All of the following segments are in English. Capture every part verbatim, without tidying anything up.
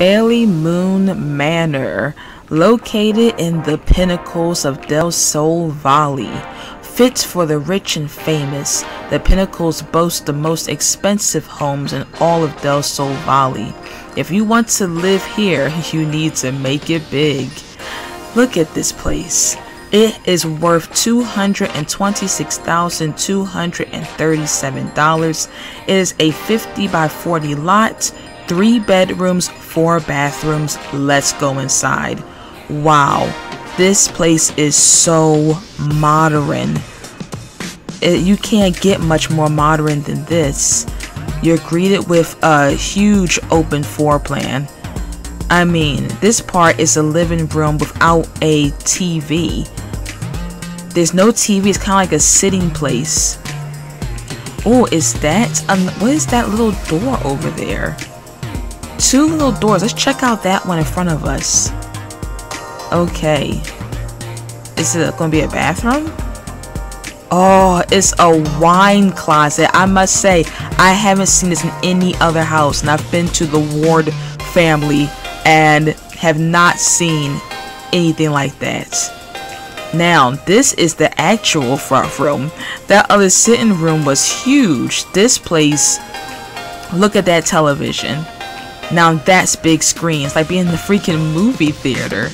Bailey Moon Manor, located in the pinnacles of Del Sol Valley. Fit for the rich and famous, the pinnacles boast the most expensive homes in all of Del Sol Valley. If you want to live here, you need to make it big. Look at this place. It is worth two hundred twenty-six thousand two hundred thirty-seven dollars. It is a fifty by forty lot, three bedrooms, four bathrooms. Let's go inside. Wow, this place is so modern. It, you can't get much more modern than this. You're greeted with a huge open floor plan. I mean, this part is a living room without a T V. There's no T V, it's kind of like a sitting place. Oh, is that, um, what is that little door over there? Two little doors, let's check out that one in front of us. Okay. Is it gonna be a bathroom? Oh, it's a wine closet. I must say, I haven't seen this in any other house, and I've been to the Ward family and have not seen anything like that. Now, this is the actual front room. That other sitting room was huge. This place, look at that television. Now that's big screen. It's like being in the freaking movie theater.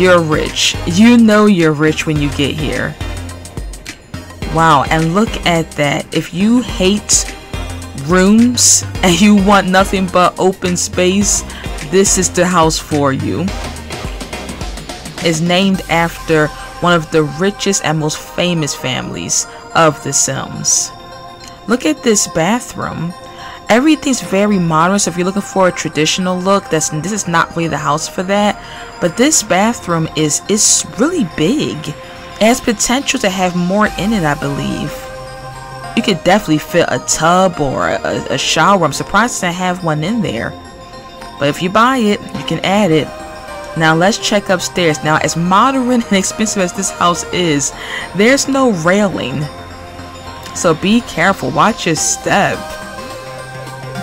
You're rich. You know you're rich when you get here. Wow, and look at that. If you hate rooms and you want nothing but open space, this is the house for you. It's named after one of the richest and most famous families of the Sims. Look at this bathroom. Everything's very modern, so if you're looking for a traditional look, that's this is not really the house for that. But this bathroom is is really big. It has potential to have more in it, I believe. You could definitely fit a tub or a, a shower. I'm surprised to have one in there. But if you buy it, you can add it. Now let's check upstairs. Now, as modern and expensive as this house is, there's no railing. So be careful. Watch your step.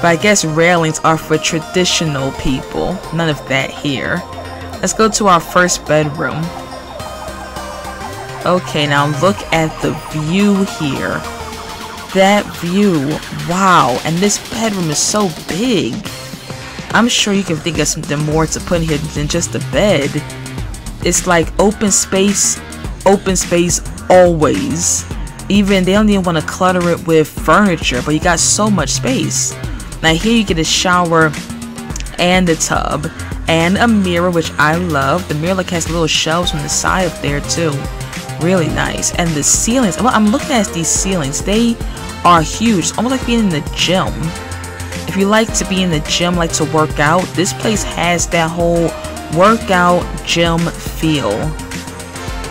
But I guess railings are for traditional people. None of that here. Let's go to our first bedroom. Okay, now look at the view here. That view, wow, and this bedroom is so big. I'm sure you can think of something more to put in here than just a bed. It's like open space, open space always. Even they don't even want to clutter it with furniture, but you got so much space. Now here you get a shower and a tub and a mirror, which I love. The mirror like has little shelves on the side up there too. Really nice. And the ceilings, what I'm looking at is these ceilings. They are huge. It's almost like being in the gym. If you like to be in the gym, like to work out, this place has that whole workout gym feel.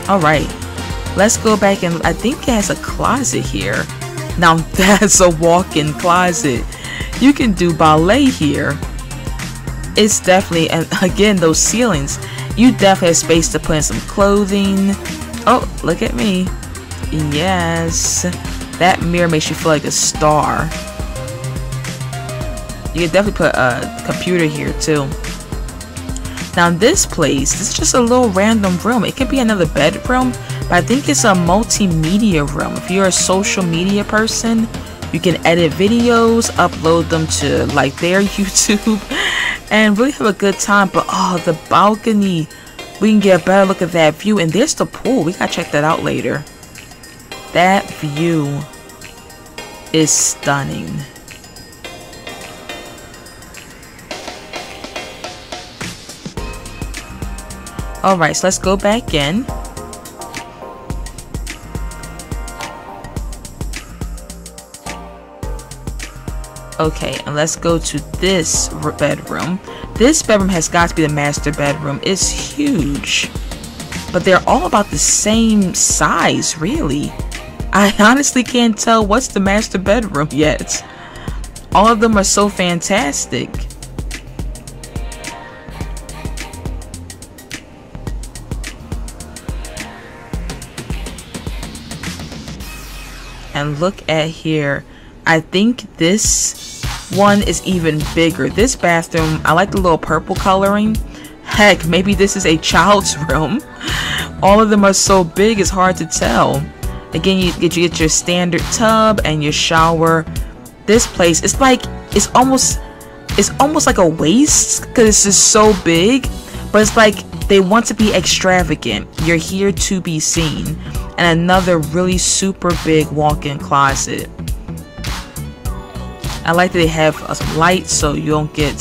All right, let's go back, and I think it has a closet here. Now that's a walk-in closet. You can do ballet here. It's definitely, and again, those ceilings, you definitely have space to put in some clothing. Oh, look at me. Yes. That mirror makes you feel like a star. You could definitely put a computer here too. Now this place, this is just a little random room. It could be another bedroom, but I think it's a multimedia room. If you're a social media person, you can edit videos, upload them to like their YouTube, and really have a good time. But oh, the balcony. We can get a better look at that view. And there's the pool. We gotta check that out later. That view is stunning. Alright, so let's go back in. Okay, and let's go to this bedroom. This bedroom has got to be the master bedroom. It's huge. But they're all about the same size, really. I honestly can't tell what's the master bedroom yet. All of them are so fantastic. And look at here. I think this One is even bigger. This bathroom, I like the little purple coloring. Heck, maybe this is a child's room. All of them are so big, it's hard to tell. Again, you, you get your standard tub and your shower. This place, it's like, it's almost, it's almost like a waste because it's just so big. But it's like they want to be extravagant. You're here to be seen. And another really super big walk-in closet. I like that they have some lights so you don't get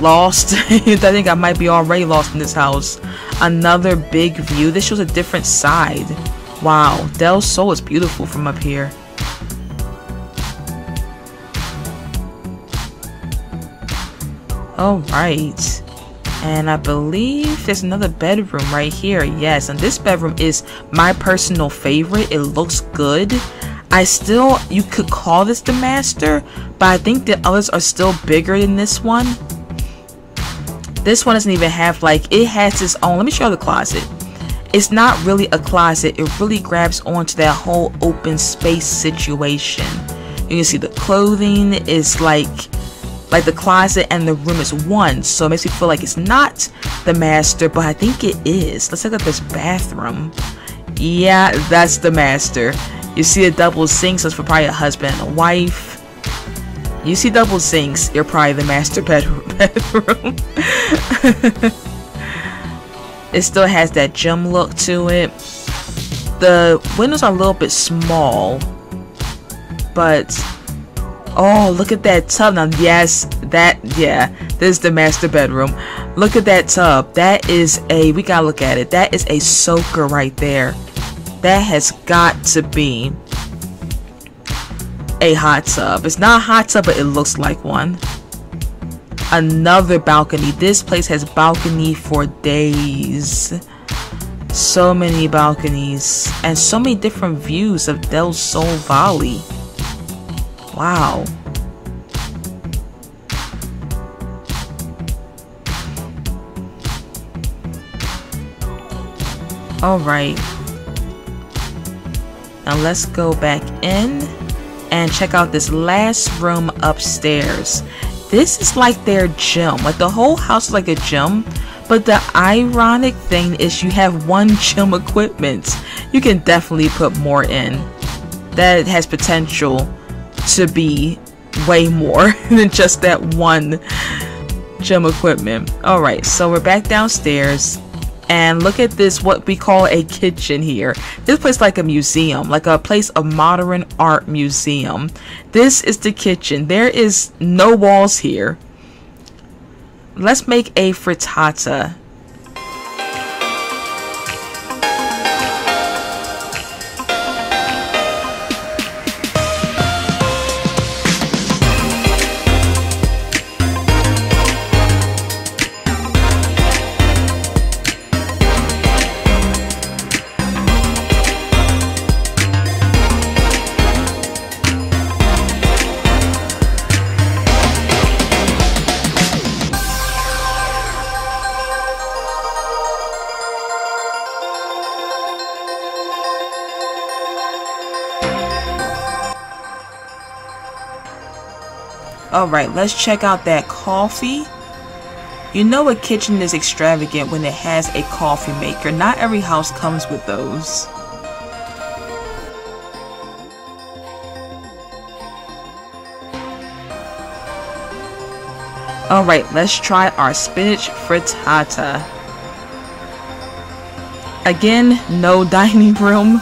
lost. I think I might be already lost in this house. Another big view. This shows a different side. Wow, Del Sol is beautiful from up here. Alright. And I believe there's another bedroom right here. Yes, and this bedroom is my personal favorite. It looks good. I still, you could call this the master, but I think the others are still bigger than this one. This one doesn't even have, like, it has its own, let me show you the closet. It's not really a closet, it really grabs onto that whole open space situation. You can see the clothing is like, like the closet and the room is one, so it makes me feel like it's not the master, but I think it is. Let's look at this bathroom. Yeah, that's the master. You see a double sink, so it's for probably a husband and a wife. You see double sinks, you're probably the master bedroom. bedroom. It still has that gym look to it. The windows are a little bit small. But, oh, look at that tub. Now, yes, that, yeah, this is the master bedroom. Look at that tub. That is a, we gotta look at it. That is a soaker right there. That has got to be a hot tub. It's not a hot tub, but it looks like one. Another balcony. This place has balcony for days. So many balconies and so many different views of Del Sol Valley. Wow. All right. Now let's go back in and check out this last room upstairs. This is like their gym. Like the whole house is like a gym. But the ironic thing is you have one gym equipment. You can definitely put more in. That has potential to be way more than just that one gym equipment. Alright, so we're back downstairs. And look at this, what we call a kitchen here. This place is like a museum, like a place of modern art museum. This is the kitchen. There is no walls here. Let's make a frittata. Alright, let's check out that coffee. You know a kitchen is extravagant when it has a coffee maker. Not every house comes with those. Alright, let's try our spinach frittata. Again, no dining room.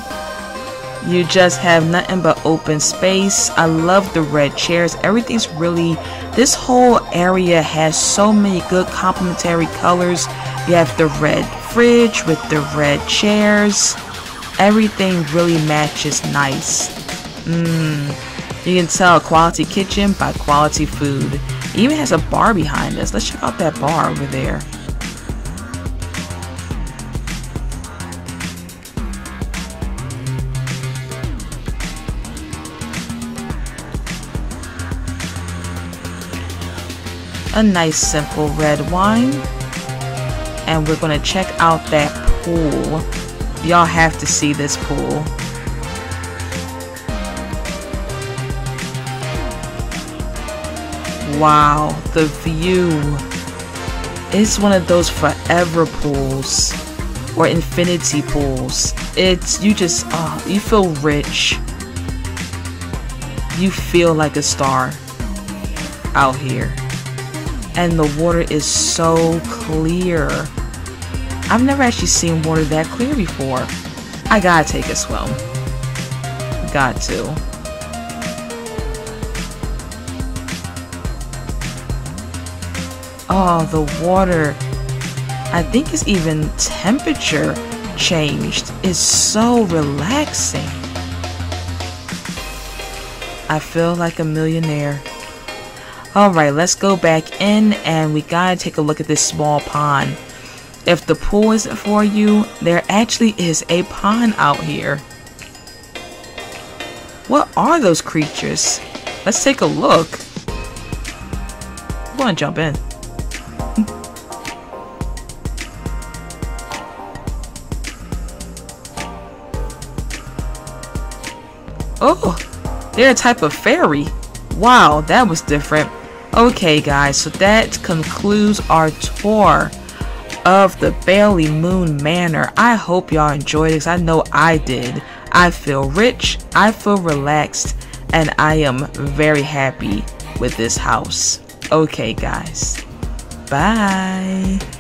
You just have nothing but open space. I love the red chairs. Everything's really, this whole area has so many good complementary colors. You have the red fridge with the red chairs. Everything really matches nice. Mmm. You can tell quality kitchen by quality food. It even has a bar behind us. Let's check out that bar over there. A nice simple red wine, and we're gonna check out that pool. Y'all have to see this pool. Wow, the view. It's one of those forever pools or infinity pools. It's, you just, oh, you feel rich. You feel like a star out here. And the water is so clear. I've never actually seen water that clear before. I gotta take a swim. Got to. Oh, the water, I think it's even temperature changed. It's so relaxing. I feel like a millionaire. Alright, let's go back in and we gotta take a look at this small pond. If the pool isn't for you, there actually is a pond out here. What are those creatures? Let's take a look. I'm gonna jump in. Oh, they're a type of fairy. Wow, that was different. Okay guys, so that concludes our tour of the Bailey Moon Manor. I hope y'all enjoyed it because I know I did. I feel rich, I feel relaxed, and I am very happy with this house. Okay guys, bye.